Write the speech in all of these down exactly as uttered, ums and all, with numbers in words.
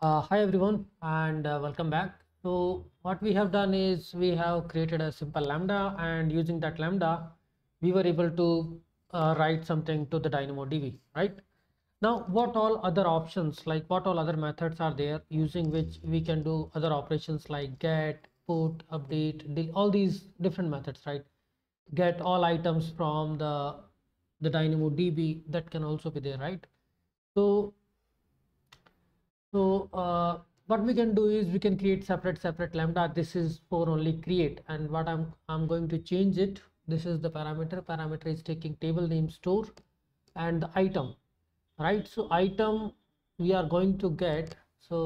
Uh, hi everyone and uh, welcome back. So what we have done is we have created a simple lambda, and using that lambda we were able to uh, write something to the DynamoDB, right? Now what all other options, like what all other methods are there using which we can do other operations like get, put, update, del- all these different methods, right? Get all items from the, the DynamoDB, that can also be there, right? So So uh, what we can do is we can create separate separate lambda. This is for only create, and what I'm I'm going to change it. This is the parameter. Parameter is taking table name store and the item, right? So item we are going to get. So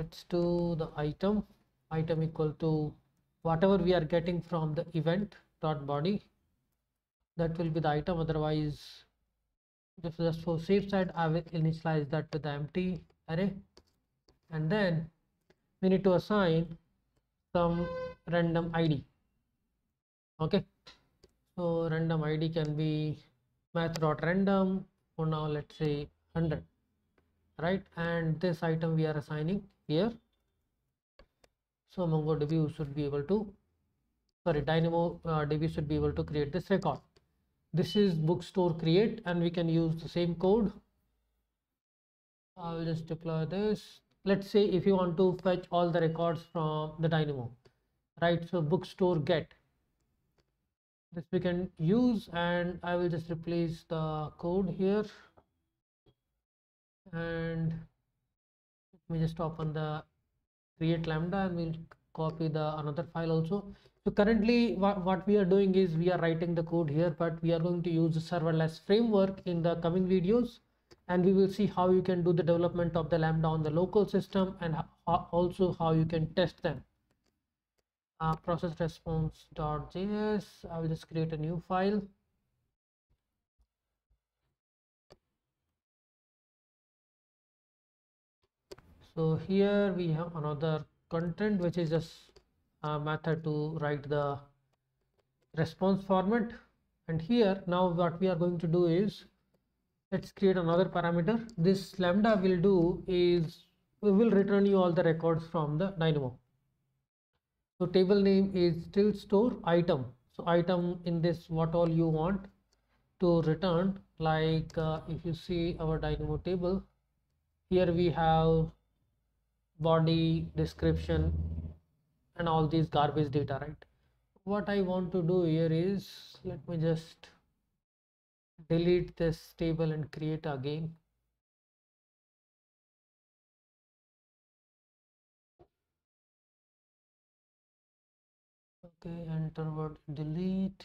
let's do the item. Item equal to whatever we are getting from the event dot body. That will be the item. Otherwise, just for safe side, I will initialize that with the empty array, and then we need to assign some random I D. Okay, so random I D can be math.random. For now, let's say one hundred, right? And this item we are assigning here, so MongoDB should be able to, sorry, DynamoDB uh, should be able to create this record. This is bookstore create, and we can use the same code. I will just deploy this. Let's say if you want to fetch all the records from the Dynamo, right? So bookstore get, this we can use, and I will just replace the code here, and let me just open the create lambda, and we'll copy the another file also. So currently what, what we are doing is we are writing the code here, but we are going to use the serverless framework in the coming videos, and we will see how you can do the development of the lambda on the local system, and how, also how you can test them. Uh, process response dot J S, I will just create a new file. So here we have another content, which is just a method to write the response format. And here now what we are going to do is, let's create another parameter. This lambda will do is we will return you all the records from the Dynamo. So table name is still store item. So item, in this what all you want to return, like uh, if you see our Dynamo table here, we have body, description, and all these garbage data, right? What I want to do here is, let me just delete this table and create again. Okay, enter word delete,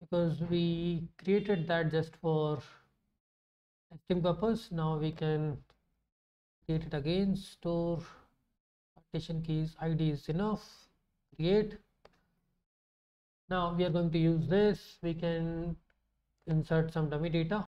because we created that just for testing purpose. Now we can create it again. Store keys I D is enough. Create. Now we are going to use this. We can insert some dummy data.